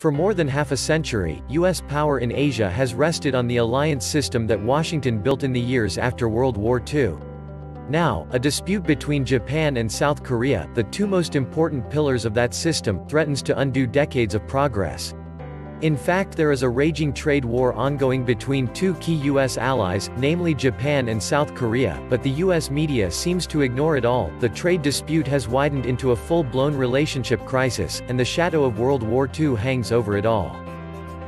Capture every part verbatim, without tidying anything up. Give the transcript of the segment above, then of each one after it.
For more than half a century, U S power in Asia has rested on the alliance system that Washington built in the years after World War Two. Now, a dispute between Japan and South Korea, the two most important pillars of that system, threatens to undo decades of progress. In fact, there is a raging trade war ongoing between two key U S allies, namely Japan and South Korea, but the U S media seems to ignore it all. The trade dispute has widened into a full-blown relationship crisis, and the shadow of World War Two hangs over it all.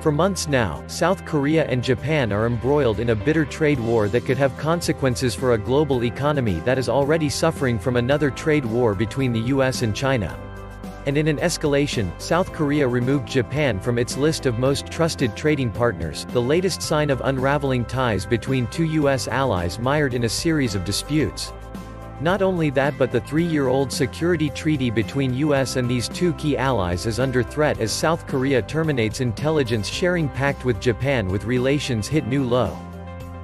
For months now, South Korea and Japan are embroiled in a bitter trade war that could have consequences for a global economy that is already suffering from another trade war between the U S and China. And in an escalation, South Korea removed Japan from its list of most trusted trading partners, the latest sign of unraveling ties between two U S allies mired in a series of disputes. Not only that, but the three-year-old security treaty between U S and these two key allies is under threat as South Korea terminates intelligence-sharing pact with Japan, with relations hit new low.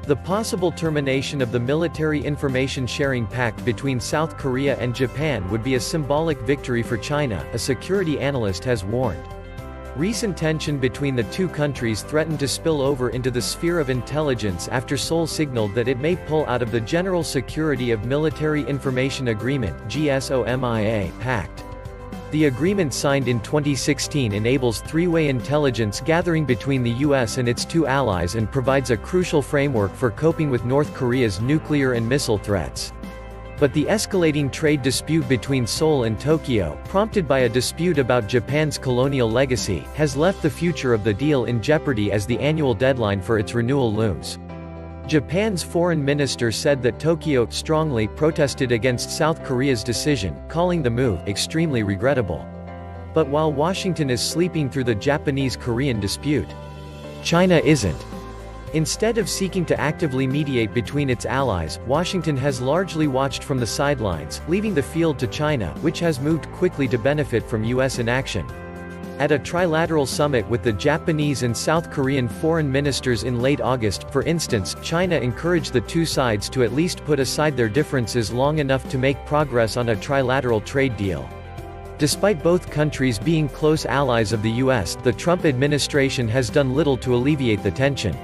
The possible termination of the military information sharing pact between South Korea and Japan would be a symbolic victory for China, a security analyst has warned. Recent tension between the two countries threatened to spill over into the sphere of intelligence after Seoul signaled that it may pull out of the General Security of Military Information Agreement (G SOMIA) pact. The agreement, signed in twenty sixteen, enables three-way intelligence gathering between the U S and its two allies and provides a crucial framework for coping with North Korea's nuclear and missile threats. But the escalating trade dispute between Seoul and Tokyo, prompted by a dispute about Japan's colonial legacy, has left the future of the deal in jeopardy as the annual deadline for its renewal looms. Japan's foreign minister said that Tokyo strongly protested against South Korea's decision, calling the move extremely regrettable. But while Washington is sleeping through the Japanese-Korean dispute, China isn't. Instead of seeking to actively mediate between its allies, Washington has largely watched from the sidelines, leaving the field to China, which has moved quickly to benefit from U S inaction. At a trilateral summit with the Japanese and South Korean foreign ministers in late August, for instance, China encouraged the two sides to at least put aside their differences long enough to make progress on a trilateral trade deal. Despite both countries being close allies of the U S, the Trump administration has done little to alleviate the tension.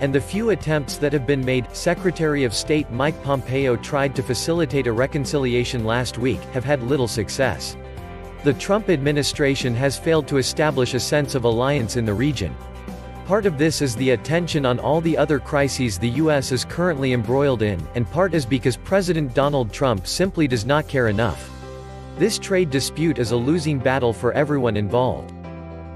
And the few attempts that have been made, Secretary of State Mike Pompeo tried to facilitate a reconciliation last week, have had little success. The Trump administration has failed to establish a sense of alliance in the region. Part of this is the attention on all the other crises the U S is currently embroiled in, and part is because President Donald Trump simply does not care enough. This trade dispute is a losing battle for everyone involved.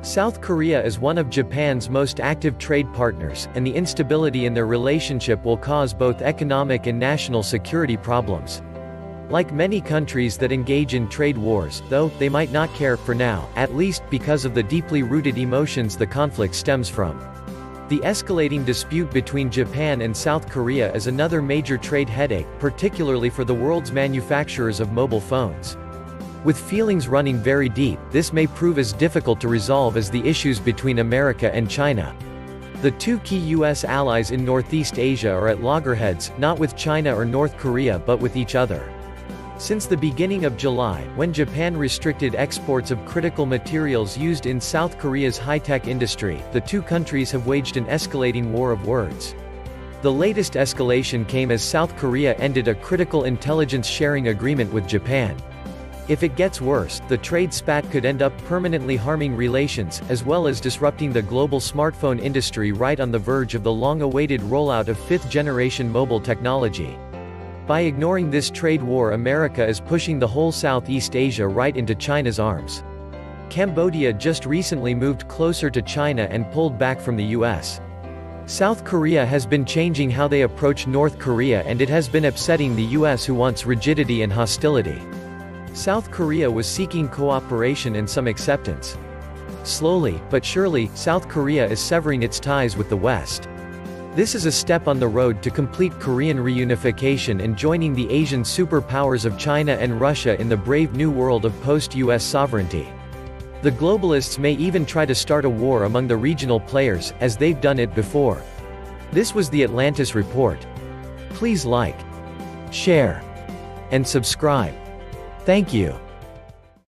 South Korea is one of Japan's most active trade partners, and the instability in their relationship will cause both economic and national security problems. Like many countries that engage in trade wars, though, they might not care, for now, at least, because of the deeply rooted emotions the conflict stems from. The escalating dispute between Japan and South Korea is another major trade headache, particularly for the world's manufacturers of mobile phones. With feelings running very deep, this may prove as difficult to resolve as the issues between America and China. The two key U S allies in Northeast Asia are at loggerheads, not with China or North Korea, but with each other. Since the beginning of July, when Japan restricted exports of critical materials used in South Korea's high-tech industry, the two countries have waged an escalating war of words. The latest escalation came as South Korea ended a critical intelligence sharing agreement with Japan. If it gets worse, the trade spat could end up permanently harming relations, as well as disrupting the global smartphone industry right on the verge of the long-awaited rollout of fifth-generation mobile technology. By ignoring this trade war, America is pushing the whole Southeast Asia right into China's arms. Cambodia just recently moved closer to China and pulled back from the U S. South Korea has been changing how they approach North Korea, and it has been upsetting the U S, who wants rigidity and hostility. South Korea was seeking cooperation and some acceptance. Slowly, but surely, South Korea is severing its ties with the West. This is a step on the road to complete Korean reunification and joining the Asian superpowers of China and Russia in the brave new world of post-U S sovereignty. The globalists may even try to start a war among the regional players, as they've done it before. This was the Atlantis Report. Please like, share, and subscribe. Thank you.